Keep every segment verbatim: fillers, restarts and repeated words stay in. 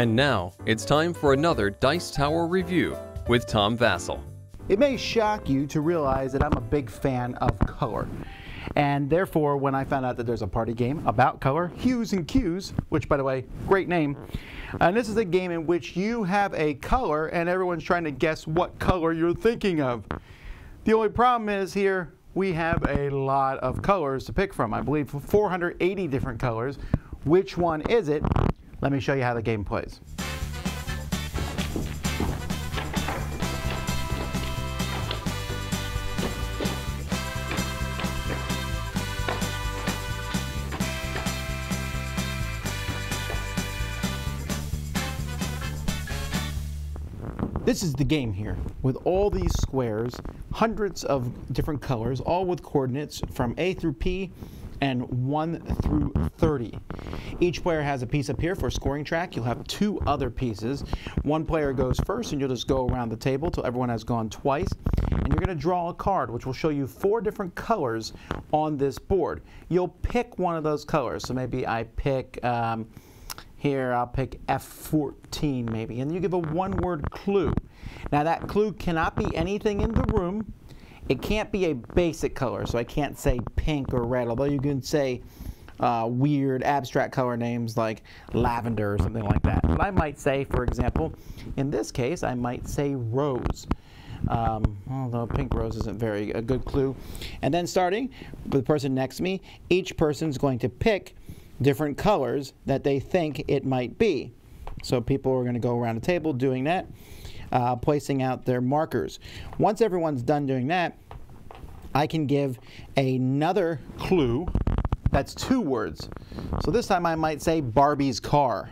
And now, it's time for another Dice Tower review with Tom Vasel. It may shock you to realize that I'm a big fan of color. And therefore, when I found out that there's a party game about color, Hues and Cues, which, by the way, great name. And this is a game in which you have a color and everyone's trying to guess what color you're thinking of. The only problem is here, we have a lot of colors to pick from. I believe four hundred eighty different colors. Which one is it? Let me show you how the game plays. This is the game here, with all these squares, hundreds of different colors, all with coordinates from A through P and one through thirty. Each player has a piece up here for a scoring track. You'll have two other pieces. One player goes first, and you'll just go around the table until everyone has gone twice. And you're going to draw a card, which will show you four different colors on this board. You'll pick one of those colors. So maybe I pick... Um, Here, I'll pick F fourteen, maybe, and you give a one-word clue. Now, that clue cannot be anything in the room. It can't be a basic color, so I can't say pink or red, although you can say uh, weird abstract color names like lavender or something like that. But I might say, for example, in this case, I might say rose. Um, although pink rose isn't very a good clue. And then starting with the person next to me, each person's going to pick different colors that they think it might be. So people are going to go around the table doing that, uh, placing out their markers. Once everyone's done doing that, I can give another clue that's two words. So this time I might say Barbie's car.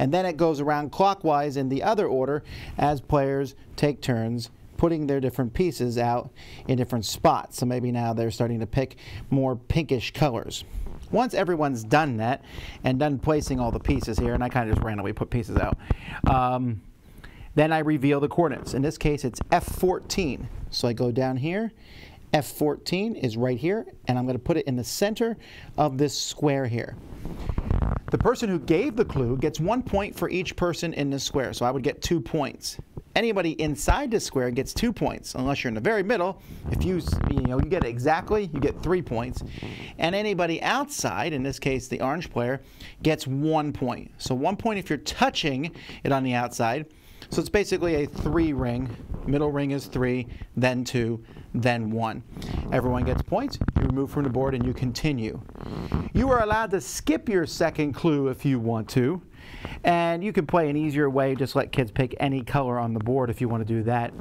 And then it goes around clockwise in the other order as players take turns putting their different pieces out in different spots. So maybe now they're starting to pick more pinkish colors. Once everyone's done that and done placing all the pieces here, and I kind of just randomly put pieces out, um, then I reveal the coordinates. In this case, it's F fourteen. So I go down here. F fourteen is right here, and I'm going to put it in the center of this square here. The person who gave the clue gets one point for each person in this square, so I would get two points. Anybody inside this square gets two points, unless you're in the very middle. If you, you know, you get it exactly, you get three points. And anybody outside, in this case the orange player, gets one point. So one point if you're touching it on the outside. So it's basically a three ring. Middle ring is three, then two, then one. Everyone gets points, you remove from the board, and you continue. You are allowed to skip your second clue if you want to. And you can play an easier way, just let kids pick any color on the board if you want to do that.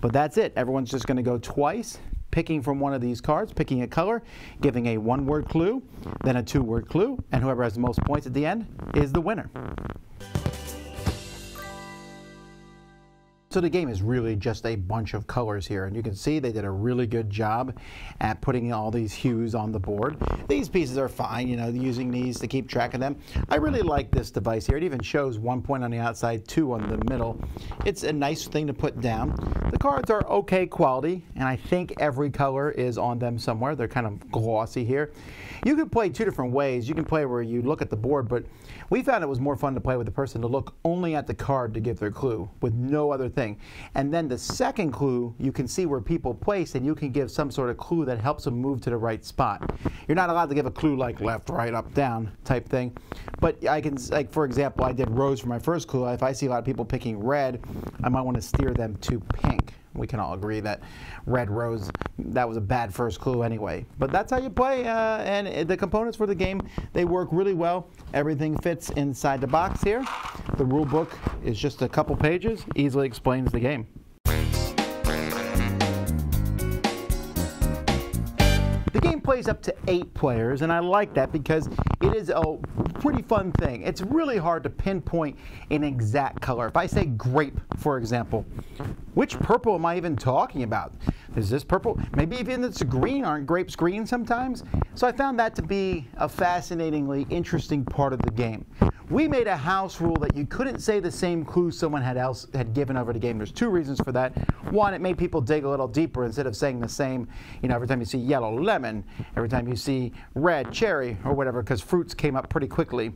But that's it. Everyone's just going to go twice, picking from one of these cards, picking a color, giving a one-word clue, then a two-word clue, and whoever has the most points at the end is the winner. So the game is really just a bunch of colors here, and you can see they did a really good job at putting all these hues on the board. These pieces are fine, you know, using these to keep track of them. I really like this device here. It even shows one point on the outside, two on the middle. It's a nice thing to put down. The cards are okay quality, and I think every color is on them somewhere. They're kind of glossy here. You can play two different ways. You can play where you look at the board, but we found it was more fun to play with the person to look only at the card to give their clue with no other thing. And then the second clue, you can see where people place, and you can give some sort of clue that helps them move to the right spot. You're not allowed to give a clue like left, right, up, down type thing. But I can, like for example, I did rose for my first clue. If I see a lot of people picking red, I might want to steer them to pink. We can all agree that red rose, that was a bad first clue anyway. But that's how you play, uh, and the components for the game, they work really well. Everything fits inside the box here. The rule book is just a couple pages, easily explains the game. The game plays up to eight players, and I like that because it is a pretty fun thing. It's really hard to pinpoint an exact color. If I say grape, for example, which purple am I even talking about? Is this purple? Maybe even it's green. Aren't grapes green sometimes? So I found that to be a fascinatingly interesting part of the game. We made a house rule that you couldn't say the same clue someone had else had given over the game. There's two reasons for that. One, it made people dig a little deeper instead of saying the same, you know, every time you see yellow lemon, every time you see red cherry or whatever, because fruits came up pretty quickly.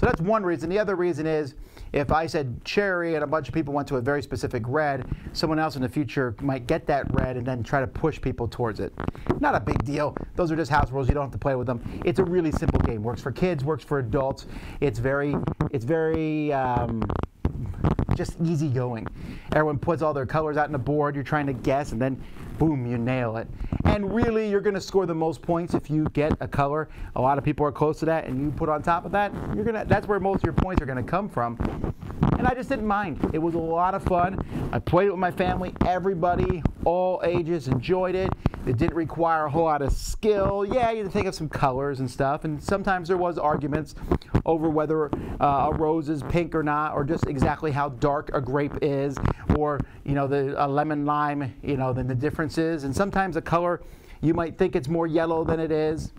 So that's one reason. The other reason is if I said cherry and a bunch of people went to a very specific red, someone else in the future might get that red and then try to push people towards it. Not a big deal. Those are just house rules. You don't have to play with them. It's a really simple game. Works for kids, works for adults. It's very, it's very um, just easygoing. Everyone puts all their colors out on the board. You're trying to guess, and then boom, you nail it. And really, you're going to score the most points if you get a color. A lot of people are close to that, and you put on top of that, you're gonna. That's where most of your points are going to come from. And I just didn't mind. It was a lot of fun. I played it with my family. Everybody, all ages, enjoyed it. It didn't require a whole lot of skill. Yeah, you had to take up some colors and stuff, and sometimes there was arguments over whether uh, a rose is pink or not, or just exactly how dark a grape is, or you know the a lemon lime, you know, then the differences. And sometimes a color, you might think it's more yellow than it is.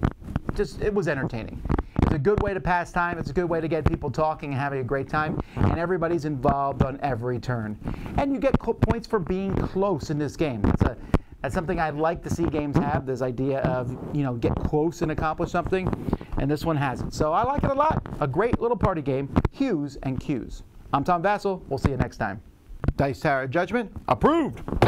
Just it was entertaining. It's a good way to pass time. It's a good way to get people talking and having a great time. And everybody's involved on every turn. And you get points for being close in this game. That's a That's something I'd like to see games have, this idea of, you know, get close and accomplish something, and this one hasn't. So I like it a lot. A great little party game, Hues and Cues. I'm Tom Vasel. We'll see you next time. Dice Tower Judgment approved.